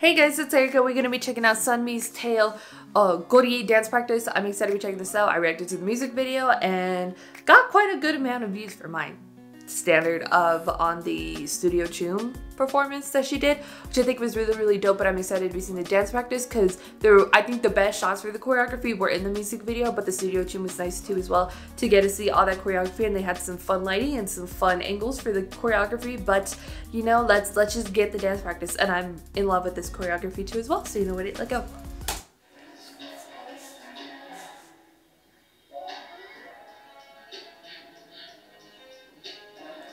Hey guys, it's Erika. We're going to be checking out Sunmi's TAIL Goryei dance practice. I'm excited to be checking this out. I reacted to the music video and got quite a good amount of views for my standard of on the Studio Chum performance that she did, which I think was really dope, but I'm excited to be seeing the dance practice because I think the best shots for the choreography were in the music video, but the Studio Chum was nice too as well to get to see all that choreography, and they had some fun lighting and some fun angles for the choreography, but you know, let's just get the dance practice, and I'm in love with this choreography too as well, so you know what, let go.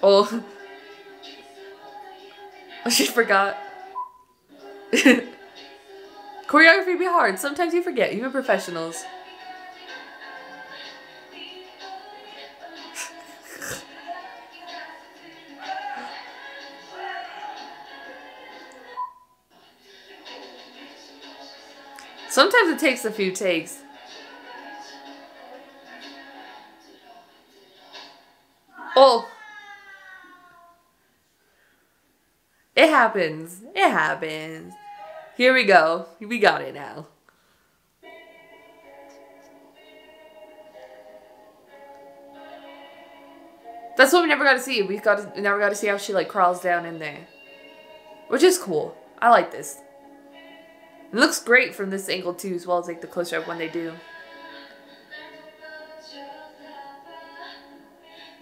Oh, she forgot. Choreography be hard. Sometimes you forget, even professionals. Sometimes it takes a few takes. Oh. It happens. It happens. Here we go. We got it now. That's what we never got to see. Never got to see how she like crawls down in there, which is cool. I like this. It looks great from this angle too, as well as like the closer up when they do.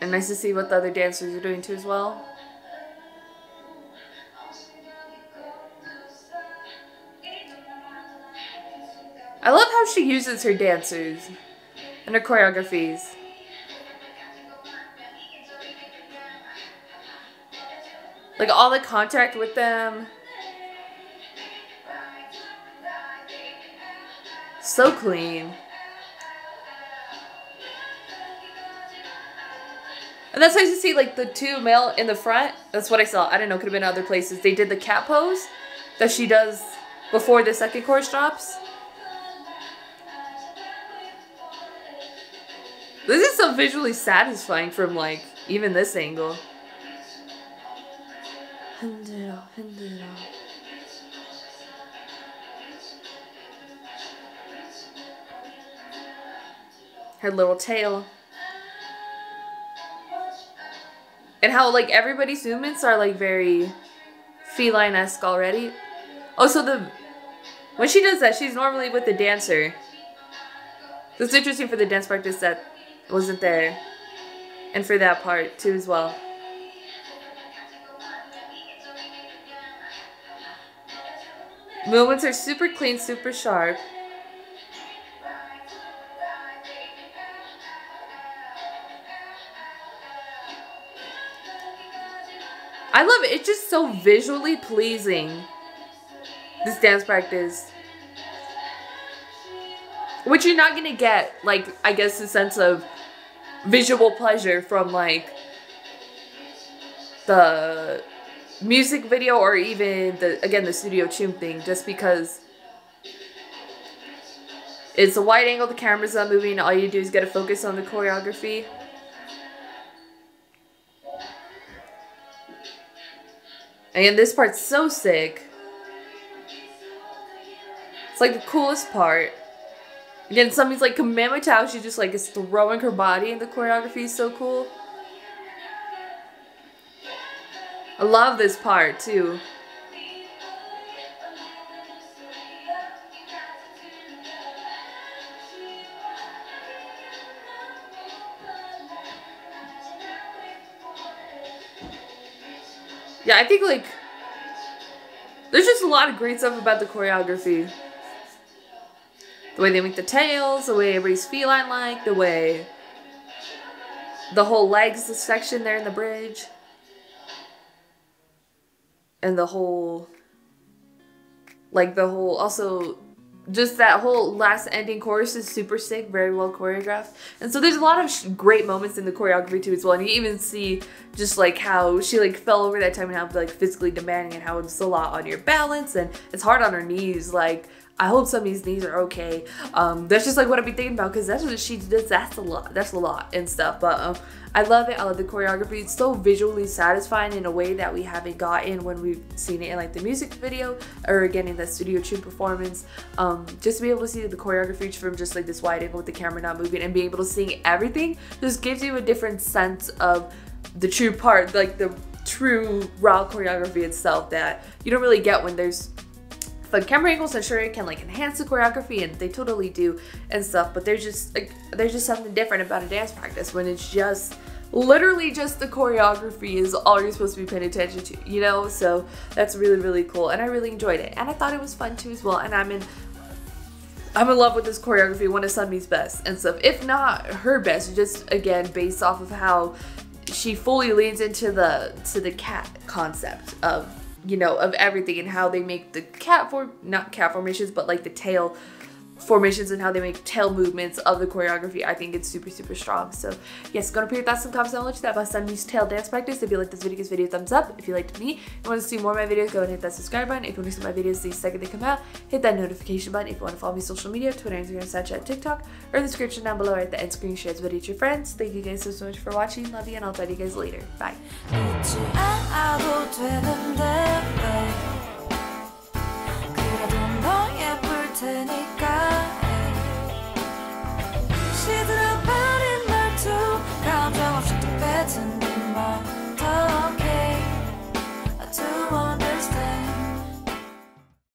And nice to see what the other dancers are doing too, as well. I love how she uses her dancers and her choreographies. Like all the contact with them. So clean. And that's nice to see like the two male in the front. That's what I saw. I don't know, could have been other places. They did the cat pose that she does before the second chorus drops. This is so visually satisfying from like even this angle. Her little tail. And how like everybody's movements are like very feline-esque already. Oh, so when she does that, she's normally with the dancer. So it's interesting for the dance practice that wasn't there, and for that part too as well. Movements are super clean, super sharp. I love it. It's just so visually pleasing, this dance practice. Which you're not gonna get, like, I guess, a sense of visual pleasure from like the music video or even the Studio Chum thing, just because it's a wide angle, the camera's not moving, all you do is get a focus on the choreography. And this part's so sick. It's like the coolest part. Again, somebody's like Kamama Tao, she just like is throwing her body, and the choreography is so cool. I love this part too. Yeah, I think like there's just a lot of great stuff about the choreography. The way they make the tails, the way everybody's feline-like, the way the whole legs section there in the bridge. And the whole, also just that whole last ending chorus is super sick, very well choreographed. And so there's a lot of great moments in the choreography too as well. And you even see just like how she like fell over that time and how like physically demanding and how it's a lot on your balance and it's hard on her knees. Like I hope Sunmi's knees are okay. That's just like what I've been thinking about, because that's what she does. That's a lot and stuff. But I love it. I love the choreography. It's so visually satisfying in a way that we haven't gotten when we've seen it in like the music video or again in the studio tune performance. Just to be able to see the choreography from just like this wide angle with the camera not moving and being able to sing everything just gives you a different sense of the true part, like the true raw choreography itself that you don't really get when there's fun camera angles. I'm sure it can like enhance the choreography, and they totally do and stuff, but there's just something different about a dance practice when it's just literally just the choreography is all you're supposed to be paying attention to, you know? So that's really, really cool, and I really enjoyed it, and I thought it was fun too as well, and I'm in love with this choreography, one of Sunmi's best and stuff, if not her best, just again based off of how she fully leans into the cat concept of, you know, of everything, and how they make the not cat formations, but like the tail formations and how they make tail movements of the choreography. I think it's super, super strong. So yes, go to put your thoughts in the comments down below about Sunmi's tail dance practice. If you like this video, give this video a thumbs up. If you liked me and want to see more of my videos, go ahead and hit that subscribe button. If you want to see my videos the second they come out, hit that notification button. If you want to follow me on social media, Twitter, Instagram, Snapchat, TikTok, or in the description down below or at the end screen, share this video to your friends. Thank you guys so much for watching. Love you, and I'll talk to you guys later. Bye. And